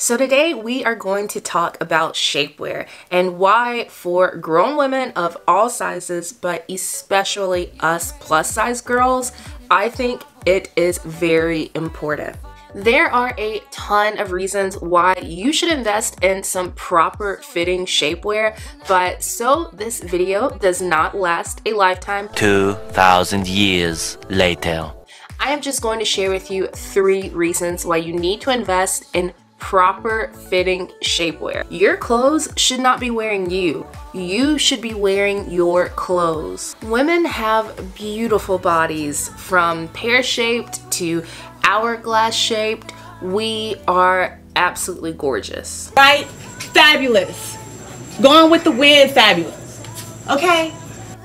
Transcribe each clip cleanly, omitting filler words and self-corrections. So today we are going to talk about shapewear and why for grown women of all sizes, but especially us plus size girls, I think it is very important. There are a ton of reasons why you should invest in some proper fitting shapewear, but so this video does not last a lifetime. 2,000 years later. I am just going to share with you 3 reasons why you need to invest in proper fitting shapewear. Your clothes should not be wearing you. You should be wearing your clothes. Women have beautiful bodies, from pear-shaped to hourglass shaped. We are absolutely gorgeous. Right? Fabulous. Going with the wind, fabulous. Okay?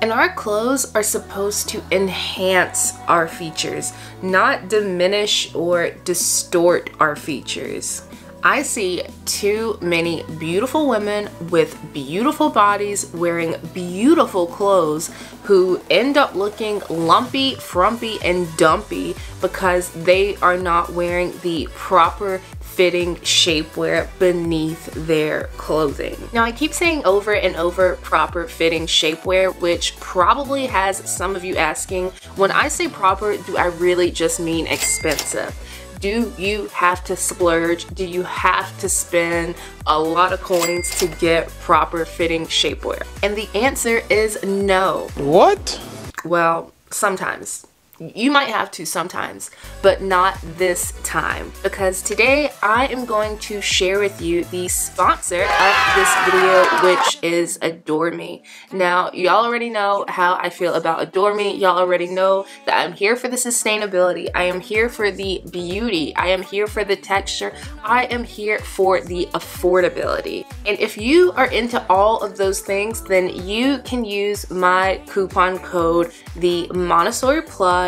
And our clothes are supposed to enhance our features, not diminish or distort our features. I see too many beautiful women with beautiful bodies wearing beautiful clothes who end up looking lumpy, frumpy, and dumpy because they are not wearing the proper fitting shapewear beneath their clothing. Now, I keep saying over and over proper fitting shapewear, which probably has some of you asking, when I say proper, do I really just mean expensive? Do you have to splurge? Do you have to spend a lot of coins to get proper fitting shapewear? And the answer is no. What? Well, sometimes. You might have to sometimes, but not this time. Because today I am going to share with you the sponsor of this video, which is Adore Me. Now, y'all already know how I feel about Adore Me. Y'all already know that I'm here for the sustainability. I am here for the beauty. I am here for the texture. I am here for the affordability. And if you are into all of those things, then you can use my coupon code, the Montessori Plug,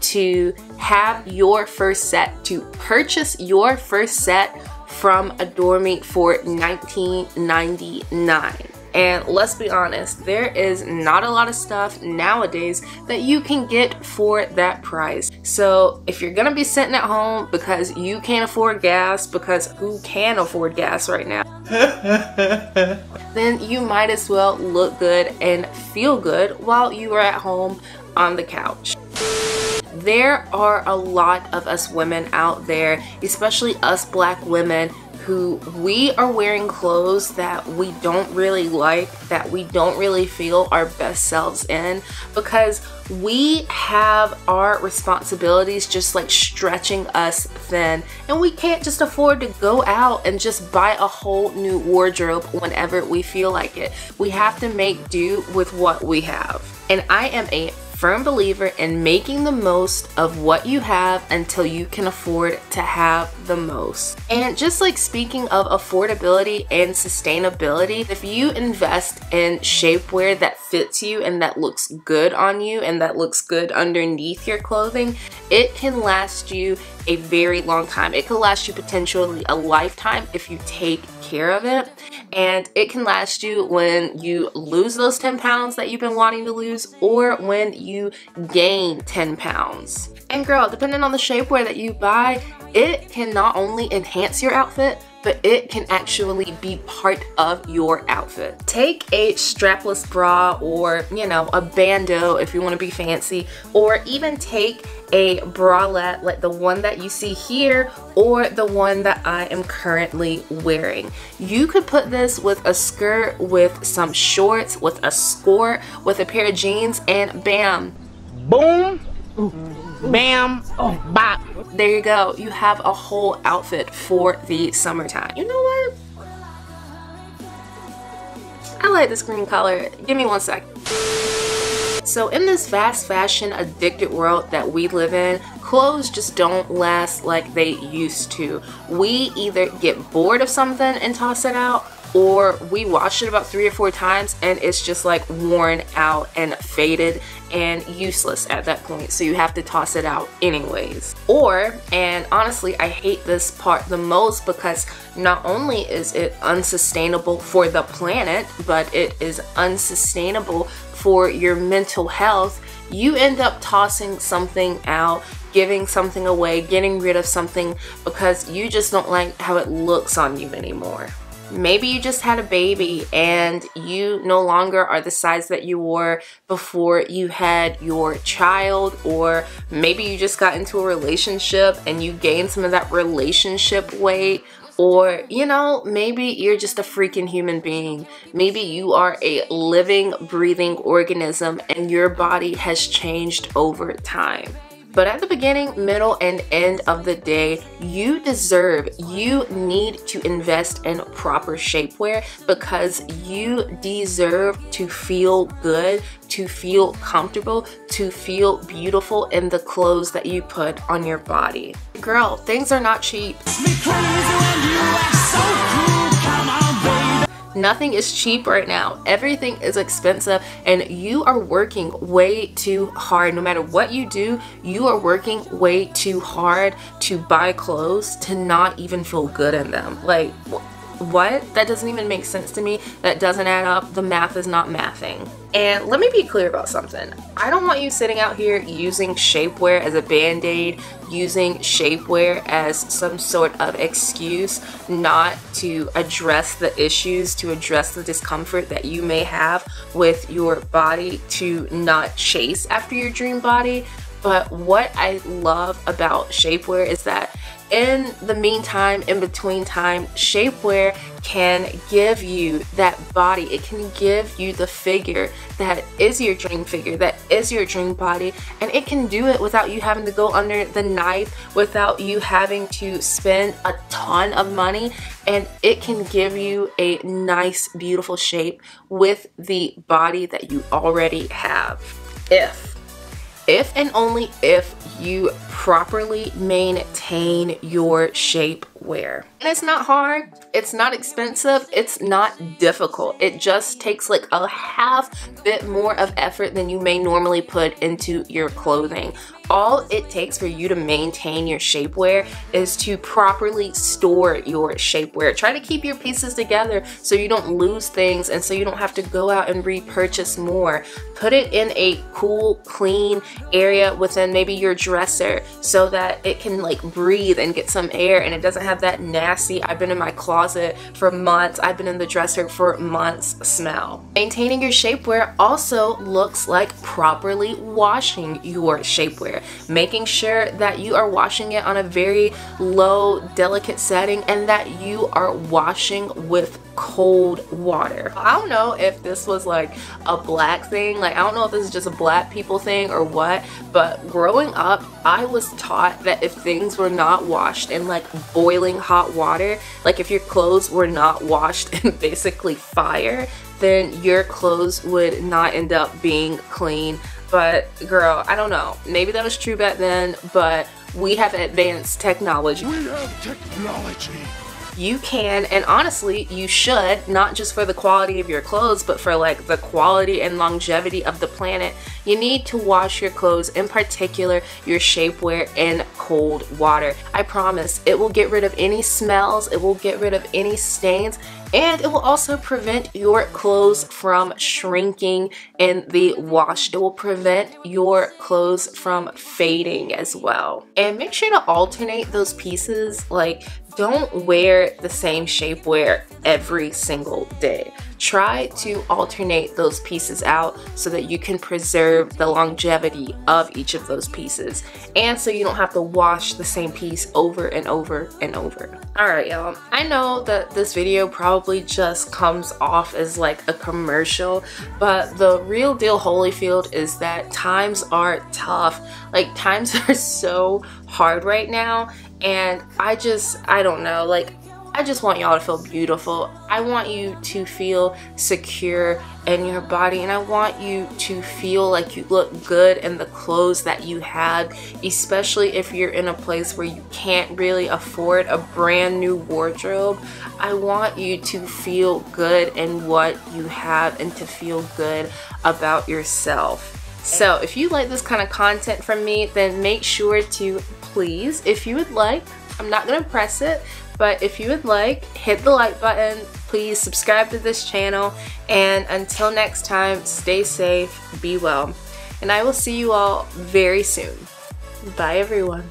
to have your first set, to purchase your first set from Adore Me for $19.99. And let's be honest, there is not a lot of stuff nowadays that you can get for that price. So if you're gonna be sitting at home because you can't afford gas, because who can afford gas right now? Then you might as well look good and feel good while you are at home on the couch. There are a lot of us women out there, especially us black women, who we are wearing clothes that we don't really like, that we don't really feel our best selves in, because we have our responsibilities just like stretching us thin, and we can't just afford to go out and just buy a whole new wardrobe whenever we feel like it. We have to make do with what we have. And I am a firm believer in making the most of what you have until you can afford to have the most. And just like speaking of affordability and sustainability, if you invest in shapewear that fits you and that looks good on you and that looks good underneath your clothing, it can last you a very long time. It can last you potentially a lifetime if you take care of it. And it can last you when you lose those 10 pounds that you've been wanting to lose, or when you gain 10 pounds. And girl, depending on the shapewear that you buy, it can not only enhance your outfit, but it can actually be part of your outfit. Take a strapless bra, or, you know, a bandeau if you want to be fancy, or even take a bralette like the one that you see here or the one that I am currently wearing. You could put this with a skirt, with some shorts, with a skirt, with a pair of jeans, and bam. Boom. Ooh. Bam, oh, bop. There you go. You have a whole outfit for the summertime. You know what? I like this green color. Give me one second. So in this fast fashion addicted world that we live in, clothes just don't last like they used to. We either get bored of something and toss it out, or we wash it about 3 or 4 times and it's just like worn out and faded and useless at that point, so you have to toss it out anyways. Or, and honestly I hate this part the most, because not only is it unsustainable for the planet, but it is unsustainable for your mental health. You end up tossing something out giving something away, getting rid of something because you just don't like how it looks on you anymore. Maybe you just had a baby and you no longer are the size that you were before you had your child, or maybe you just got into a relationship and you gained some of that relationship weight. Or, you know, maybe you're just a freaking human being. Maybe you are a living, breathing organism and your body has changed over time. But at the beginning, middle, and end of the day, you need to invest in proper shapewear because you deserve to feel good, to feel comfortable, to feel beautiful in the clothes that you put on your body. Girl, things are not cheap. Nothing is cheap right now. Everything is expensive and you are working way too hard. No matter what you do, you are working way too hard to buy clothes to not even feel good in them. Like, what? That doesn't even make sense to me. That doesn't add up. The math is not mathing. And let me be clear about something. I don't want you sitting out here using shapewear as a band-aid, using shapewear as some sort of excuse not to address the issues, to address the discomfort that you may have with your body, to not chase after your dream body. But what I love about shapewear is that in the meantime, in between time, shapewear can give you that body. It can give you the figure that is your dream figure, that is your dream body, and it can do it without you having to go under the knife, without you having to spend a ton of money, and it can give you a nice, beautiful shape with the body that you already have. If and only if you properly maintain your shapewear. And it's not hard, it's not expensive, it's not difficult. It just takes like a half bit more of effort than you may normally put into your clothing. All it takes for you to maintain your shapewear is to properly store your shapewear. Try to keep your pieces together so you don't lose things and so you don't have to go out and repurchase more. Put it in a cool, clean area within maybe your dresser so that it can like breathe and get some air and it doesn't have that nasty, I've been in my closet for months, I've been in the dresser for months smell. Maintaining your shapewear also looks like properly washing your shapewear. Making sure that you are washing it on a very low, delicate setting and that you are washing with cold water. I don't know if this was like a black thing, like I don't know if this is just a black people thing or what, but growing up I was taught that if things were not washed in like boiling hot water, like if your clothes were not washed in basically fire, then your clothes would not end up being clean. But girl, I don't know, maybe that was true back then, but we have advanced technology. We have technology. You can, and honestly, you should, not just for the quality of your clothes, but for like the quality and longevity of the planet, you need to wash your clothes, in particular your shapewear, in cold water. I promise, it will get rid of any smells, it will get rid of any stains, and it will also prevent your clothes from shrinking in the wash. It will prevent your clothes from fading as well. And make sure to alternate those pieces. Like, don't wear the same shapewear every single day. Try to alternate those pieces out so that you can preserve the longevity of each of those pieces. And so you don't have to wash the same piece over and over and over. All right, y'all. I know that this video probably just comes off as like a commercial, but the real deal, Holyfield, is that times are tough. Like, times are so hard right now. And I don't know, like, I just want y'all to feel beautiful. I want you to feel secure in your body, and I want you to feel like you look good in the clothes that you have, especially if you're in a place where you can't really afford a brand new wardrobe. I want you to feel good in what you have and to feel good about yourself. So if you like this kind of content from me, then make sure to please, if you would like, I'm not gonna press it, but if you would like, hit the like button, please subscribe to this channel, and until next time, stay safe, be well, and I will see you all very soon. Bye everyone.